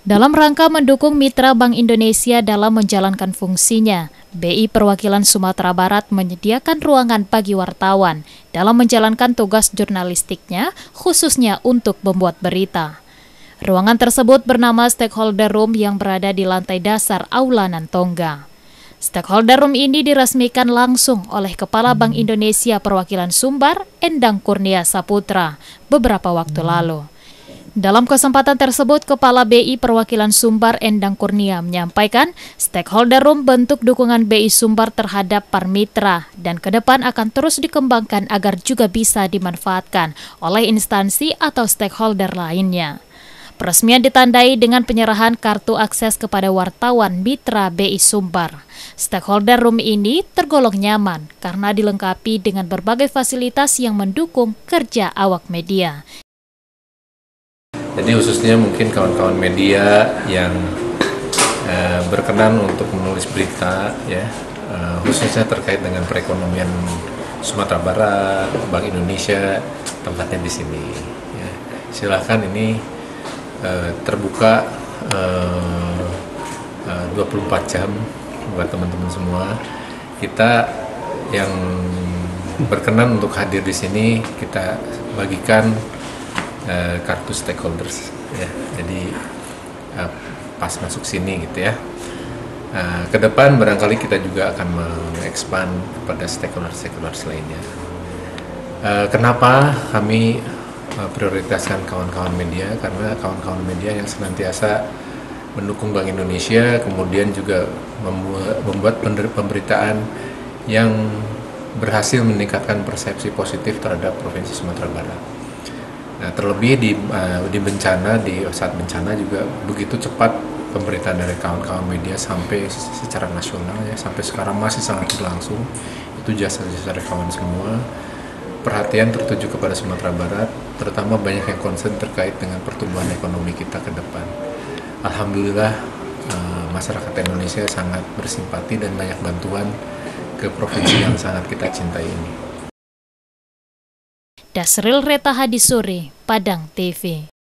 Dalam rangka mendukung mitra Bank Indonesia dalam menjalankan fungsinya, BI Perwakilan Sumatera Barat menyediakan ruangan bagi wartawan dalam menjalankan tugas jurnalistiknya, khususnya untuk membuat berita. Ruangan tersebut bernama Stakeholder Room yang berada di lantai dasar Aula Nantongga. Stakeholder Room ini diresmikan langsung oleh Kepala Bank Indonesia Perwakilan Sumbar, Endang Kurnia Saputra, beberapa waktu lalu. Dalam kesempatan tersebut, Kepala BI Perwakilan Sumbar Endang Kurnia menyampaikan Stakeholder Room bentuk dukungan BI Sumbar terhadap Parmitra dan ke depan akan terus dikembangkan agar juga bisa dimanfaatkan oleh instansi atau stakeholder lainnya. Peresmian ditandai dengan penyerahan kartu akses kepada wartawan mitra BI Sumbar. Stakeholder Room ini tergolong nyaman karena dilengkapi dengan berbagai fasilitas yang mendukung kerja awak media. Jadi khususnya mungkin kawan-kawan media yang berkenan untuk menulis berita, ya, khususnya terkait dengan perekonomian Sumatera Barat, Bank Indonesia, tempatnya di sini. Ya. Silahkan ini terbuka 24 jam buat teman-teman semua. Kita yang berkenan untuk hadir di sini, kita bagikan kartu stakeholders, ya. Jadi pas masuk sini gitu ya. Ke depan barangkali kita juga akan mengekspand kepada stakeholders lainnya. Kenapa kami prioritaskan kawan-kawan media? Karena kawan-kawan media yang senantiasa mendukung Bank Indonesia, kemudian juga membuat pemberitaan yang berhasil meningkatkan persepsi positif terhadap Provinsi Sumatera Barat. Nah, terlebih di bencana, di saat bencana juga begitu cepat pemberitaan dari kawan-kawan media sampai secara nasional, ya, sampai sekarang masih sangat berlangsung. Itu jasa-jasa dari kawan semua. Perhatian tertuju kepada Sumatera Barat, terutama banyak yang concern terkait dengan pertumbuhan ekonomi kita ke depan. Alhamdulillah masyarakat Indonesia sangat bersimpati dan banyak bantuan ke provinsi yang sangat kita cintai ini. Dasril Retahadi Sore, Padang TV.